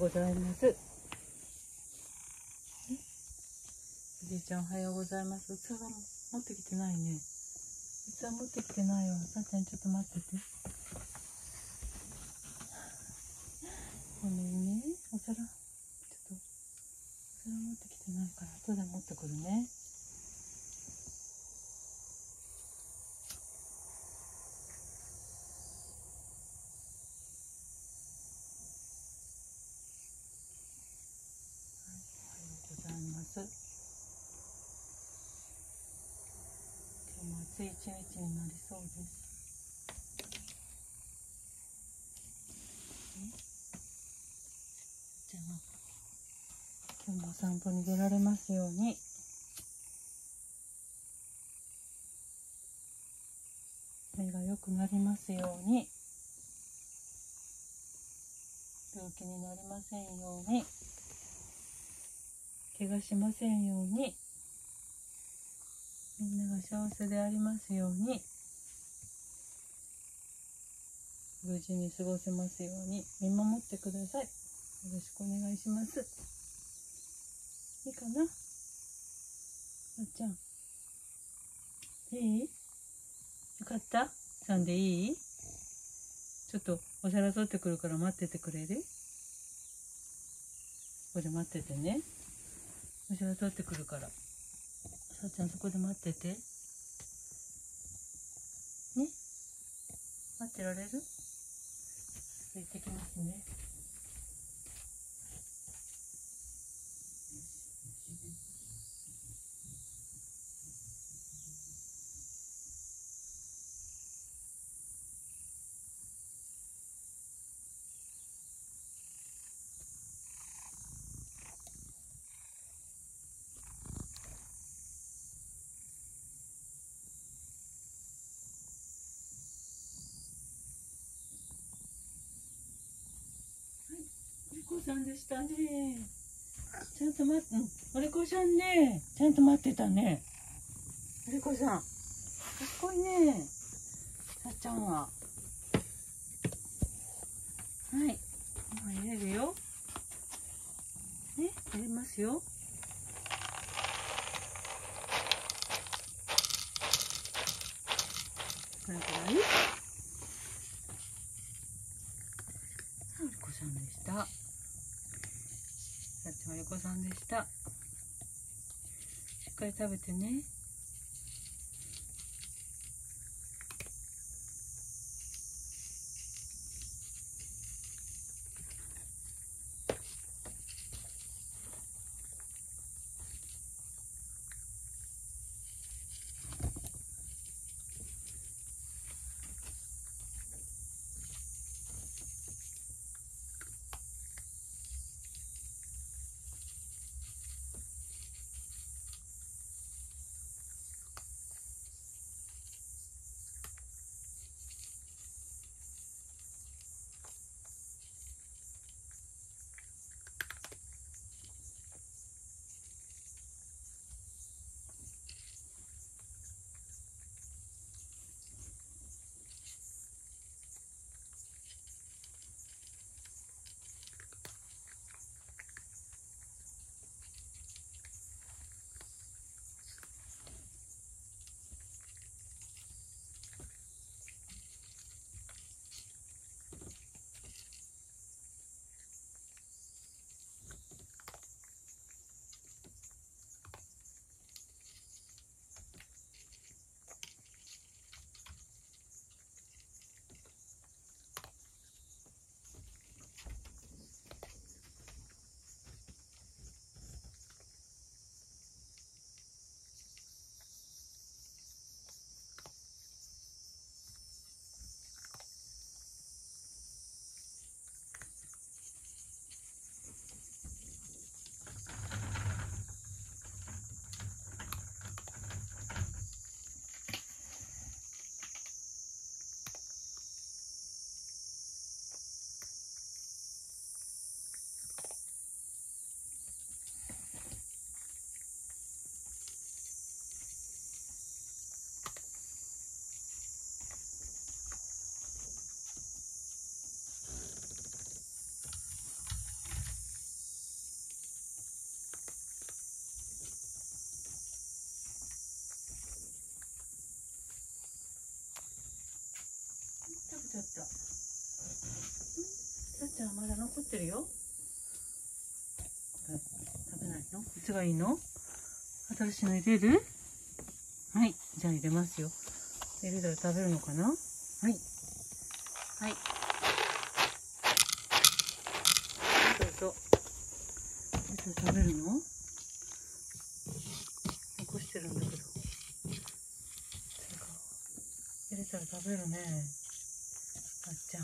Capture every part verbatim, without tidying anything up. ございます。おじいちゃんおはようございます。器が持ってきてないね。器持ってきてないわ。さっちゃんちょっと待ってて。ごめんね。お皿ちょっとお皿持ってきてないから後で持ってくるね。暑い一日になりそうです。じゃあ今日もお散歩に出られますように。目が良くなりますように。病気になりませんように。怪我しませんように。みんなが幸せでありますように。無事に過ごせますように見守ってください。よろしくお願いします。いいかな、あっちゃん。いい？よかった？さんでいい？ちょっとお皿取ってくるから待っててくれる？ここで待っててね。お皿取ってくるからさっちゃんそこで待っててね。待ってられる？ちょっと行ってきますね。お子さんでしたね。ちゃんと待って、おれこさんね、ちゃんと待ってたね。おれこさん、かっこいいね。さっちゃんは。はい、今入れるよ。ね、入れますよ。これくらい。おれこさんでした。さっちゃんおれこさんでした。しっかり食べてね。ちゃった。さっちゃんまだ残ってるよ。食べないの？こっちがいいの？新しいの入れる？はい、じゃあ入れますよ。入れたら食べるのかな？はい。はい。どうぞ。食べるの？残してるんだけど。入れたら食べるね。あっちゃん。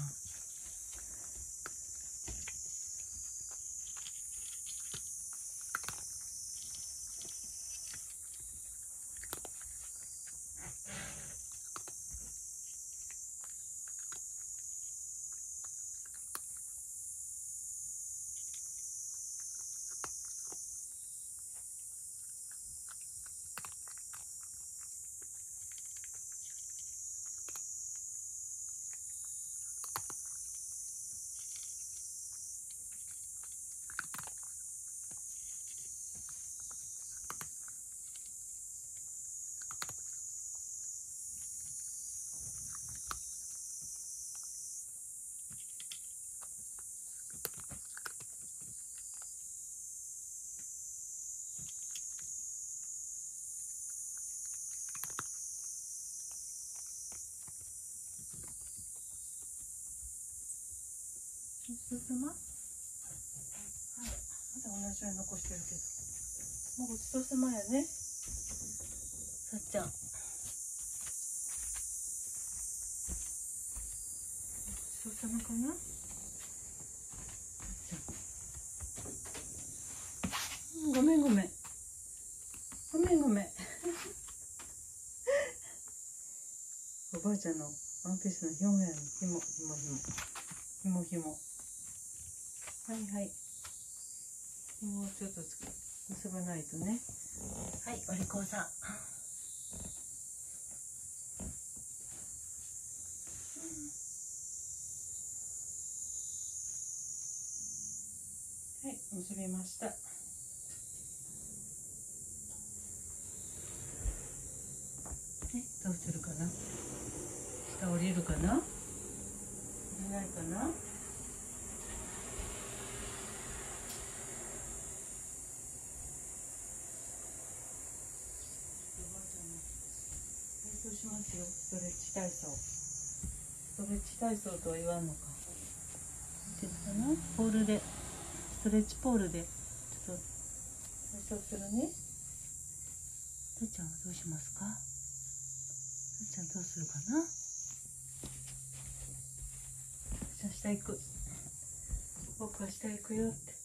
進ま？はい、まだ同じように残してるけど、もうごちそうさまやね、さっちゃん。ごちそうさまかな？ごめんごめん。ごめんごめん。おばあちゃんのワンピースのひもやね、ひもひもひもひもひも。はいはい。もうちょっとつ結ばないとね。はい、お利口さん。うん、はい、結びました。え、どうするかな。下降りるかな。降りないかな。しますよ、ストレッチ体操。ストレッチ体操とは言わんのか。でかな？ポールで、ストレッチポールでちょっと体操するね。たっちゃんはどうしますか？たっちゃんどうするかな？じゃあ下行く。僕は下行くよって。